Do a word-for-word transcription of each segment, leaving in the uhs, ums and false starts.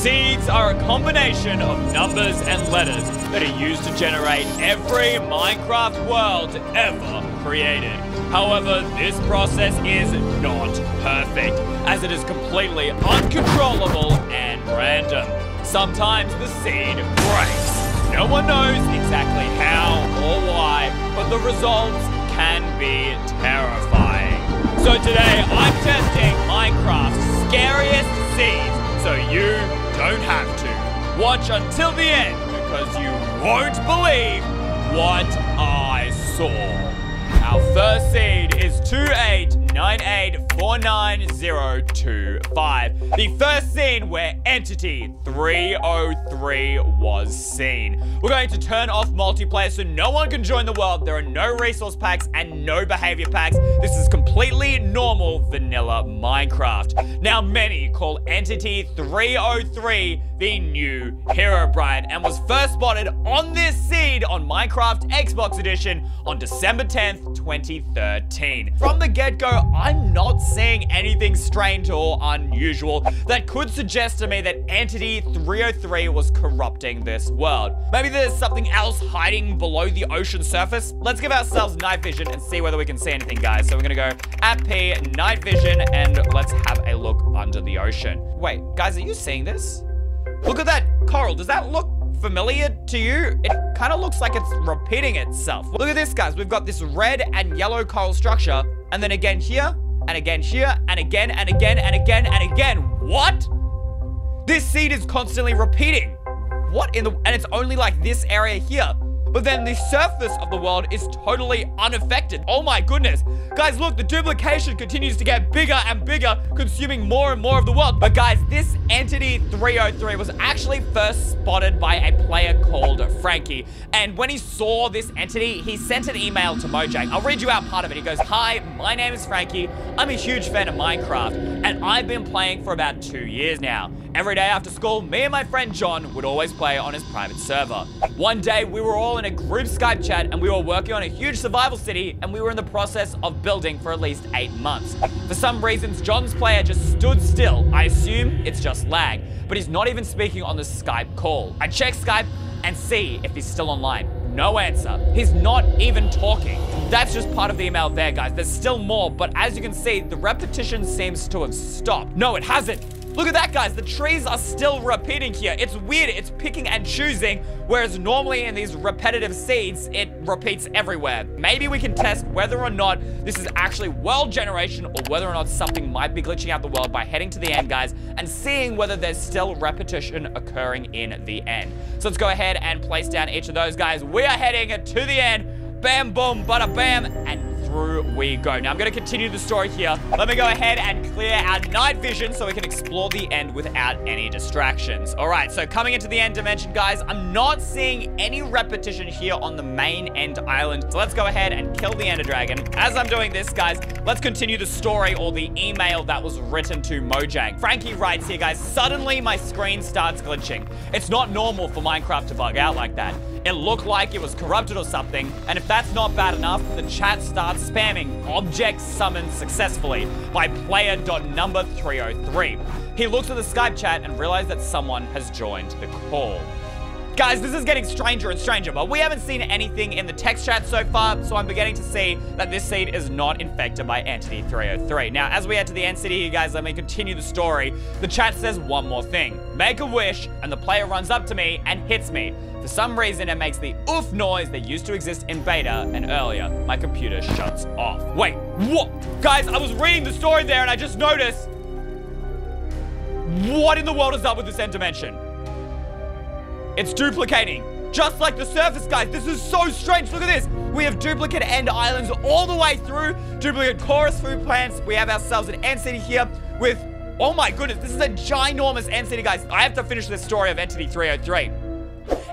Seeds are a combination of numbers and letters that are used to generate every Minecraft world ever created. However, this process is not perfect, as it is completely uncontrollable and random. Sometimes the seed breaks. No one knows exactly how or why, but the results can be terrifying. So today, I'm testing Minecraft's scariest seeds, so you don't have to. Watch until the end, because you won't believe what I saw. Our first seed is two eight nine eight four nine zero two five, the first scene where Entity three oh three was seen. We're going to turn off multiplayer so no one can join the world. There are no resource packs and no behavior packs. This is completely normal vanilla Minecraft. Now, many call Entity three oh three the new Herobrine, and was first spotted on this seed on Minecraft Xbox Edition on December tenth, twenty thirteen. From the get-go, I'm not seeing anything strange or unusual that could suggest to me that Entity three oh three was corrupting this world. Maybe there's something else hiding below the ocean surface. Let's give ourselves night vision and see whether we can see anything, guys. So we're gonna go at P, night vision, and let's have a look under the ocean. Wait, guys, are you seeing this? Look at that coral. Does that look familiar to you? It kind of looks like it's repeating itself. Look at this, guys. We've got this red and yellow coral structure, and then again here, and again here, and again, and again, and again, and again. What? This seed is constantly repeating. What in the... And it's only like this area here. But then the surface of the world is totally unaffected. Oh my goodness. Guys, look, the duplication continues to get bigger and bigger, consuming more and more of the world. But guys, this Entity three oh three was actually first spotted by a player called Frankie. And when he saw this entity, he sent an email to Mojang. I'll read you out part of it. He goes, "Hi, my name is Frankie. I'm a huge fan of Minecraft, and I've been playing for about two years now. Every day after school, me and my friend John would always play on his private server. One day, we were all in a group Skype chat, and we were working on a huge survival city, and we were in the process of building for at least eight months. For some reasons, John's player just stood still. I assume it's just lag, but he's not even speaking on the Skype call. I check Skype and see if he's still online. No answer. He's not even talking." That's just part of the email there, guys. There's still more, but as you can see, the repetition seems to have stopped. No, it hasn't. Look at that, guys. The trees are still repeating here. It's weird. It's picking and choosing, whereas normally in these repetitive seeds, it repeats everywhere. Maybe we can test whether or not this is actually world generation or whether or not something might be glitching out the world by heading to the end, guys, and seeing whether there's still repetition occurring in the end. So let's go ahead and place down each of those, guys. We are heading to the end. Bam, boom, bada, bam, and through we go. Now, I'm going to continue the story here. Let me go ahead and clear our night vision so we can explore the end without any distractions. All right, so coming into the end dimension, guys, I'm not seeing any repetition here on the main end island. So let's go ahead and kill the Ender Dragon. As I'm doing this, guys, let's continue the story or the email that was written to Mojang. Frankie writes here, guys, "Suddenly my screen starts glitching. It's not normal for Minecraft to bug out like that. It looked like it was corrupted or something, and if that's not bad enough, the chat starts spamming 'object summoned successfully by player.number three oh three. He looks at the Skype chat and realized that someone has joined the call." Guys, this is getting stranger and stranger, but we haven't seen anything in the text chat so far, so I'm beginning to see that this seed is not infected by Entity three oh three. Now, as we head to the end city here, guys, let me continue the story. The chat says one more thing. "Make a wish," and the player runs up to me and hits me. For some reason, it makes the oof noise that used to exist in beta and earlier. My computer shuts off. Wait, what? Guys, I was reading the story there, and I just noticed. What in the world is up with this end dimension? It's duplicating, just like the surface, guys. This is so strange. Look at this. We have duplicate end islands all the way through, duplicate chorus food plants. We have ourselves an end city here with, oh my goodness, this is a ginormous end city, guys. I have to finish this story of Entity three oh three.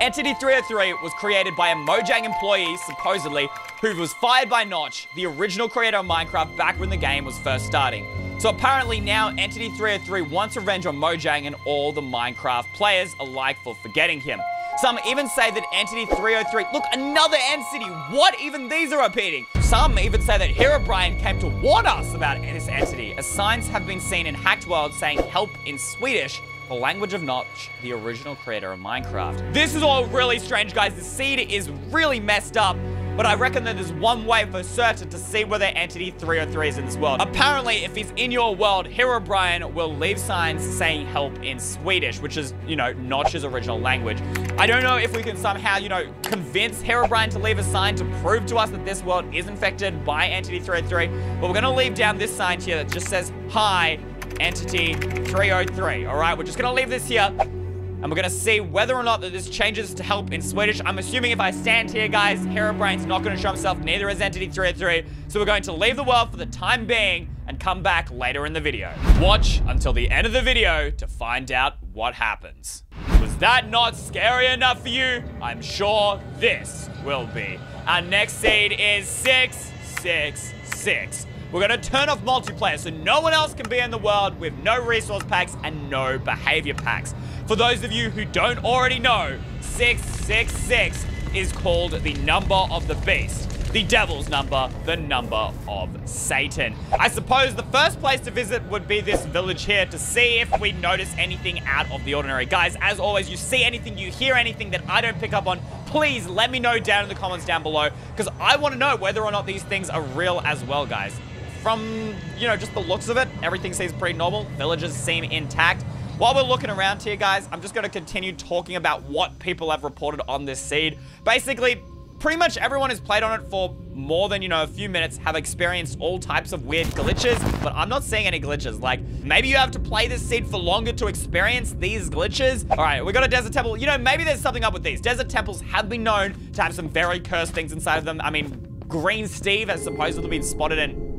Entity three oh three was created by a Mojang employee, supposedly, who was fired by Notch, the original creator of Minecraft, back when the game was first starting. So apparently now Entity three oh three wants revenge on Mojang and all the Minecraft players alike for forgetting him. Some even say that Entity three oh three, look, another end city. What? Even these are repeating. Some even say that Herobrine came to warn us about this entity, as signs have been seen in hacked worlds saying help in Swedish, the language of Notch, the original creator of Minecraft. This is all really strange, guys. The seed is really messed up, but I reckon that there's one way for certain to see whether Entity three oh three is in this world. Apparently, if he's in your world, Herobrine will leave signs saying help in Swedish, which is, you know, Notch's original language. I don't know if we can somehow, you know, convince Herobrine to leave a sign to prove to us that this world is infected by Entity three oh three, but we're gonna leave down this sign here that just says, hi, Entity three oh three, all right? We're just gonna leave this here, and we're gonna see whether or not that this changes to help in Swedish. I'm assuming if I stand here, guys, Herobrine's not gonna show himself, neither is Entity three oh three. So we're going to leave the world for the time being and come back later in the video. Watch until the end of the video to find out what happens. Was that not scary enough for you? I'm sure this will be. Our next seed is six six six. We're gonna turn off multiplayer so no one else can be in the world with no resource packs and no behavior packs. For those of you who don't already know, six six six is called the number of the beast, the devil's number, the number of Satan. I suppose the first place to visit would be this village here to see if we notice anything out of the ordinary. Guys, as always, you see anything, you hear anything that I don't pick up on, please let me know down in the comments down below, because I want to know whether or not these things are real as well, guys. From, you know, just the looks of it, everything seems pretty normal. Villages seem intact. While we're looking around here, guys, I'm just going to continue talking about what people have reported on this seed. Basically, pretty much everyone who's played on it for more than, you know, a few minutes have experienced all types of weird glitches, but I'm not seeing any glitches. Like, maybe you have to play this seed for longer to experience these glitches. All right, we got a desert temple. You know, maybe there's something up with these. Desert temples have been known to have some very cursed things inside of them. I mean, Green Steve has supposedly been spotted in...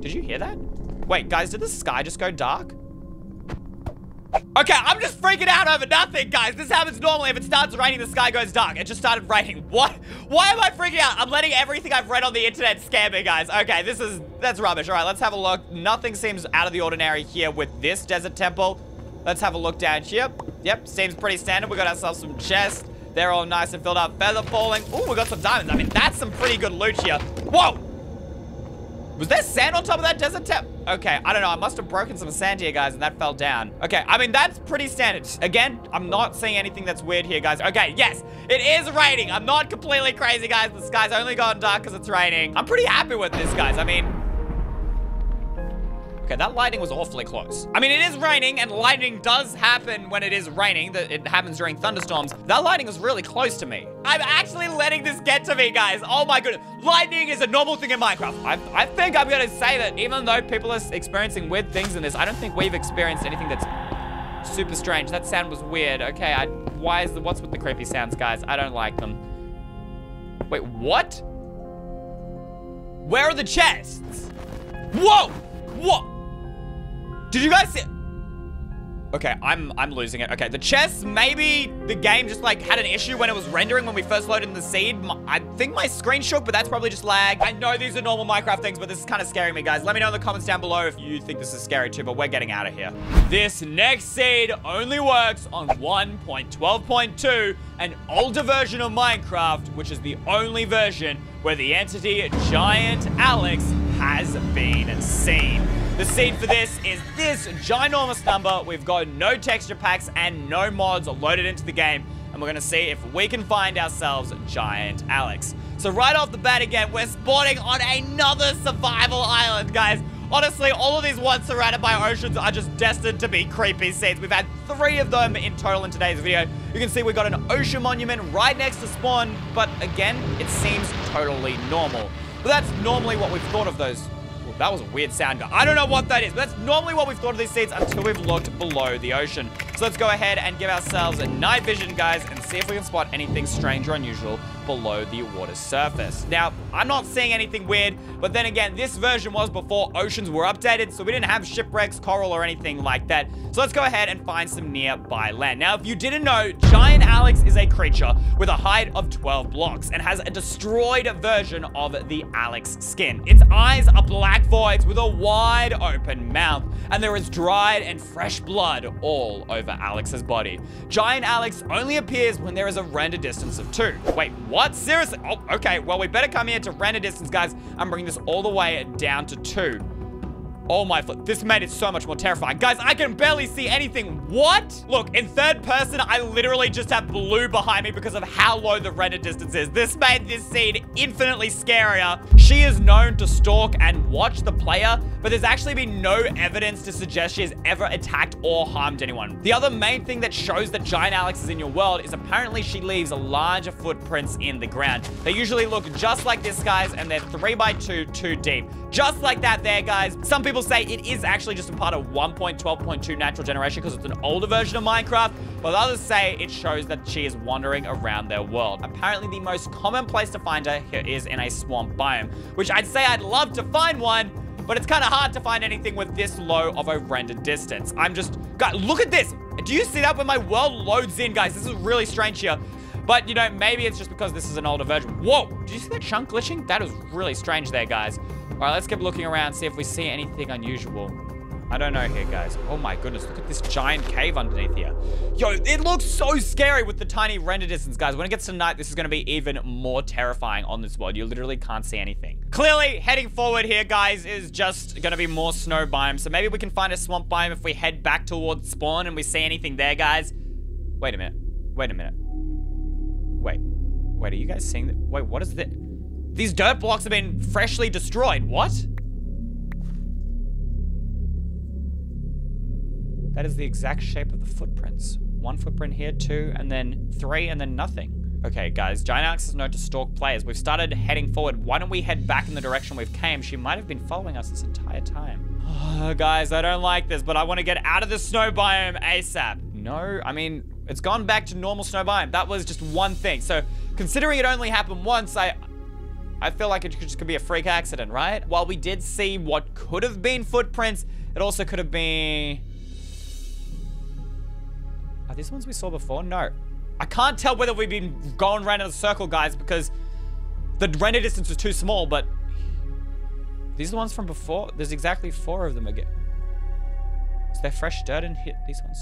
Did you hear that? Wait, guys, did the sky just go dark? Okay, I'm just freaking out over nothing, guys. This happens normally. If it starts raining, the sky goes dark. It just started raining. What? Why am I freaking out? I'm letting everything I've read on the internet scare me, guys. Okay, this is... That's rubbish. All right, let's have a look. Nothing seems out of the ordinary here with this desert temple. Let's have a look down here. Yep, seems pretty standard. We got ourselves some chests. They're all nice and filled up. Feather falling. Ooh, we got some diamonds. I mean, that's some pretty good loot here. Whoa! Was there sand on top of that desert tap? Okay, I don't know. I must have broken some sand here, guys, and that fell down. Okay, I mean, that's pretty standard. Again, I'm not seeing anything that's weird here, guys. Okay, yes, it is raining. I'm not completely crazy, guys. The sky's only gone dark because it's raining. I'm pretty happy with this, guys. I mean... Okay, that lightning was awfully close. I mean, it is raining, and lightning does happen when it is raining. It happens during thunderstorms. That lightning was really close to me. I'm actually letting this get to me, guys. Oh my goodness. Lightning is a normal thing in Minecraft. I, I think I'm gonna say that even though people are experiencing weird things in this, I don't think we've experienced anything that's super strange. That sound was weird. Okay, I, why is the, what's with the creepy sounds, guys? I don't like them. Wait, what? Where are the chests? Whoa, what? Did you guys see? Okay, I'm I'm losing it. Okay, the chests, maybe the game just like had an issue when it was rendering when we first loaded in the seed. My, I think my screen shook, but that's probably just lag. I know these are normal Minecraft things, but this is kind of scaring me, guys. Let me know in the comments down below if you think this is scary too, but we're getting out of here. This next seed only works on one point twelve point two, an older version of Minecraft, which is the only version where the entity Giant Alex has been seen. The seed for this is this ginormous number. We've got no texture packs and no mods loaded into the game, and we're gonna see if we can find ourselves Giant Alex. So right off the bat again, we're spawning on another survival island, guys. Honestly, all of these ones surrounded by oceans are just destined to be creepy seeds. We've had three of them in total in today's video. You can see we've got an ocean monument right next to spawn, but again, it seems totally normal. But that's normally what we've thought of those. That was a weird sound. I don't know what that is, but that's normally what we've thought of these seeds until we've looked below the ocean. So let's go ahead and give ourselves a night vision, guys, and see if we can spot anything strange or unusual below the water's surface. Now, I'm not seeing anything weird, but then again, this version was before oceans were updated, so we didn't have shipwrecks, coral, or anything like that. So let's go ahead and find some nearby land. Now, if you didn't know, Giant Alex is a creature with a height of twelve blocks and has a destroyed version of the Alex skin. Its eyes are black voids with a wide open mouth, and there is dried and fresh blood all over Alex's body. Giant Alex only appears when there is a render distance of two. Wait, what? Seriously? Oh, okay, well, we better come here to render distance, guys, and bring this all the way down to two. Oh my flip. This made it so much more terrifying. Guys, I can barely see anything. What? Look, in third person, I literally just have blue behind me because of how low the render distance is. This made this scene infinitely scarier. She is known to stalk and watch the player, but there's actually been no evidence to suggest she has ever attacked or harmed anyone. The other main thing that shows that Giant Alex is in your world is apparently she leaves larger footprints in the ground. They usually look just like this, guys, and they're three by two, two deep. Just like that there, guys. Some people say it is actually just a part of one point twelve point two natural generation because it's an older version of Minecraft, but others say it shows that she is wandering around their world. Apparently, the most common place to find her here is in a swamp biome, which I'd say I'd love to find one, but it's kind of hard to find anything with this low of a render distance. I'm just... God, look at this! Do you see that when my world loads in, guys? This is really strange here. But, you know, maybe it's just because this is an older version. Whoa! Did you see that chunk glitching? That was really strange there, guys. All right, let's keep looking around, see if we see anything unusual. I don't know here, guys. Oh my goodness, look at this giant cave underneath here. Yo, it looks so scary with the tiny render distance, guys. When it gets to night, this is gonna be even more terrifying on this world. You literally can't see anything. Clearly, heading forward here, guys, is just gonna be more snow biome. So maybe we can find a swamp biome if we head back towards spawn and we see anything there, guys. Wait a minute, wait a minute. Wait, wait, are you guys seeing that? Wait, what is this? These dirt blocks have been freshly destroyed, what? That is the exact shape of the footprints. One footprint here, two, and then three, and then nothing. Okay, guys, Giant Alex is known to stalk players. We've started heading forward. Why don't we head back in the direction we've came? She might have been following us this entire time. Oh, guys, I don't like this, but I want to get out of the snow biome ASAP. No, I mean, it's gone back to normal snow biome. That was just one thing. So considering it only happened once, I... I feel like it just could be a freak accident, right? While we did see what could have been footprints, it also could have been... Are these ones we saw before? No. I can't tell whether we've been going around in a circle, guys, because the render distance was too small, but... These are the ones from before? There's exactly four of them again. Is there fresh dirt in here? These ones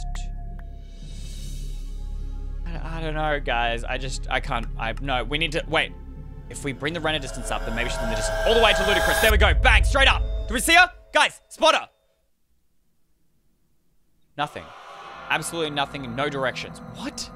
too. I don't know, guys. I just... I can't... I... No, we need to... Wait. If we bring the render distance up, then maybe she's in the distance. All the way to ludicrous. There we go. Bang. Straight up. Do we see her? Guys, spot her. Nothing. Absolutely nothing in no directions. What?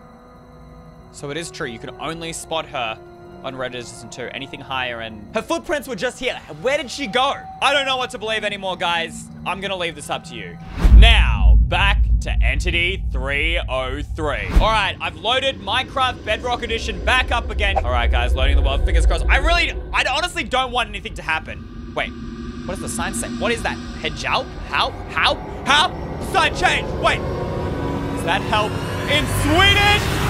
So it is true. You can only spot her on render distance two. Anything higher and... Her footprints were just here. Where did she go? I don't know what to believe anymore, guys. I'm going to leave this up to you. Now, back to Entity three oh three. All right, I've loaded Minecraft Bedrock Edition back up again. All right, guys, loading the world, fingers crossed. I really, I honestly don't want anything to happen. Wait, what does the sign say? What is that? Hedgehelp? How? How? How? Sign change, wait. Is that help in Swedish?